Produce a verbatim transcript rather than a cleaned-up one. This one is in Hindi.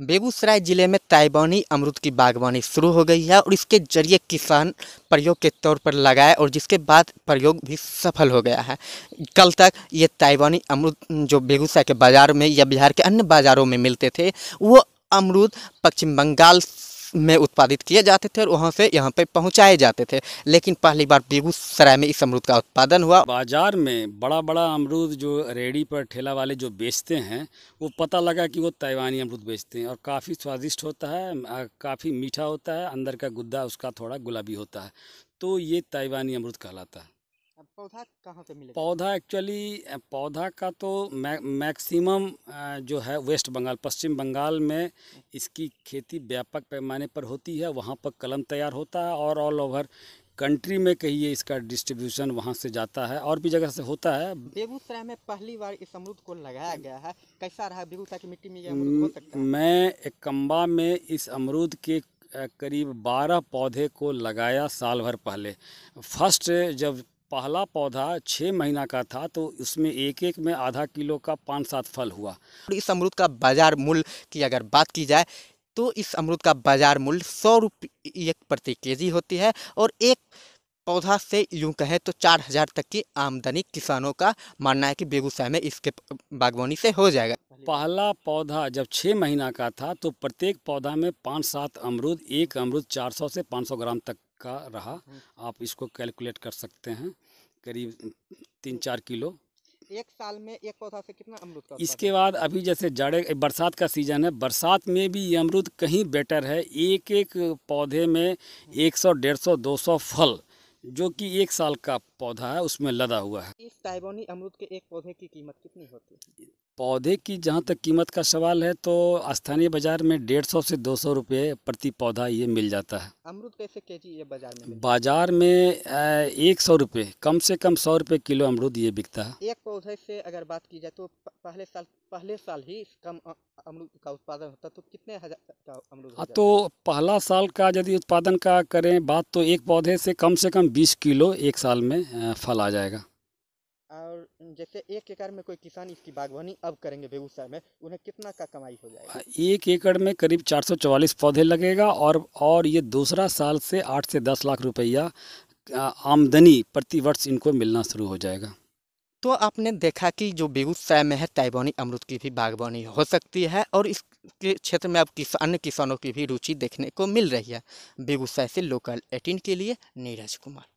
बेगूसराय जिले में ताइवानी अमरूद की बागवानी शुरू हो गई है और इसके जरिए किसान प्रयोग के तौर पर लगाए और जिसके बाद प्रयोग भी सफल हो गया है। कल तक ये ताइवानी अमरूद जो बेगूसराय के बाज़ार में या बिहार के अन्य बाज़ारों में मिलते थे, वो अमरूद पश्चिम बंगाल में उत्पादित किए जाते थे और वहाँ से यहाँ पे पहुँचाए जाते थे, लेकिन पहली बार बेगूसराय में इस अमरूद का उत्पादन हुआ। बाज़ार में बड़ा बड़ा अमरूद जो रेहड़ी पर ठेला वाले जो बेचते हैं, वो पता लगा कि वो ताइवानी अमरूद बेचते हैं और काफ़ी स्वादिष्ट होता है, काफ़ी मीठा होता है, अंदर का गुद्दा उसका थोड़ा गुलाबी होता है, तो ये ताइवानी अमरूद कहलाता है। पौधा कहाँ से मिलेगा? पौधा एक्चुअली पौधा का तो मै, मैक्सिमम जो है वेस्ट बंगाल, पश्चिम बंगाल में इसकी खेती व्यापक पैमाने पर होती है, वहाँ पर कलम तैयार होता है और ऑल ओवर कंट्री में कहिए इसका डिस्ट्रीब्यूशन वहाँ से जाता है और भी जगह से होता है। बेगूसराय में पहली बार इस अमरूद को लगाया गया है, कैसा रहा? बेगूसराय की मिट्टी में ये अमरूद हो सकता है? मैं एक कम्बा में इस अमरूद के करीब बारह पौधे को लगाया साल भर पहले। फर्स्ट जब पहला पौधा छः महीना का था तो उसमें एक एक में आधा किलो का पाँच सात फल हुआ। इस अमरूद का बाजार मूल्य की अगर बात की जाए तो इस अमरूद का बाजार मूल्य सौ रुपये प्रति केजी होती है और एक पौधा से यूं कहें तो चार हज़ार तक की आमदनी किसानों का मानना है कि बेगूसराय में इसके बागवानी से हो जाएगा। पहला पौधा जब छः महीना का था तो प्रत्येक पौधा में पाँच सात अमरूद, एक अमरूद चार सौ से पाँच सौ ग्राम तक का रहा। आप इसको कैलकुलेट कर सकते हैं, करीब तीन चार किलो। एक साल में एक पौधा से कितना अमरूद का? इसके बाद अभी जैसे जाड़े बरसात का सीज़न है, बरसात में भी ये अमरूद कहीं बेटर है। एक एक पौधे में एक सौ डेढ़ सौ दो सौ फल जो कि एक साल का पौधा है उसमें लदा हुआ है। इस ताइवानी अमरूद के एक पौधे की कीमत कितनी होती है? पौधे की जहाँ तक कीमत का सवाल है तो स्थानीय बाज़ार में डेढ़ सौ से दो सौ रुपये प्रति पौधा ये मिल जाता है। अमरूद कैसे केजी ये बाज़ार में? बाज़ार में एक सौ रुपये, कम से कम सौ रुपये किलो अमरूद ये बिकता है। एक पौधे से अगर बात की जाए तो पहले साल पहले साल ही कम अमरूद का उत्पादन होता तो कितने हज़ार का अमरूद? हाँ, तो पहला साल का यदि उत्पादन का करें बात तो एक पौधे से कम से कम बीस किलो एक साल में फल आ जाएगा। और जैसे एक एकड़ में कोई किसान इसकी बागवानी अब करेंगे बेगूसराय में, उन्हें कितना का कमाई हो जाएगा? एक एकड़ में करीब चार सौ चौवालीस पौधे लगेगा और और ये दूसरा साल से आठ से दस लाख रुपया आमदनी प्रतिवर्ष इनको मिलना शुरू हो जाएगा। तो आपने देखा कि जो बेगूसराय में है ताइवानी अमरूद की भी बागवानी हो सकती है और इसके क्षेत्र में अब किसान अन्य किसानों की भी रुचि देखने को मिल रही है। बेगूसराय से लोकल अठारह के लिए नीरज कुमार।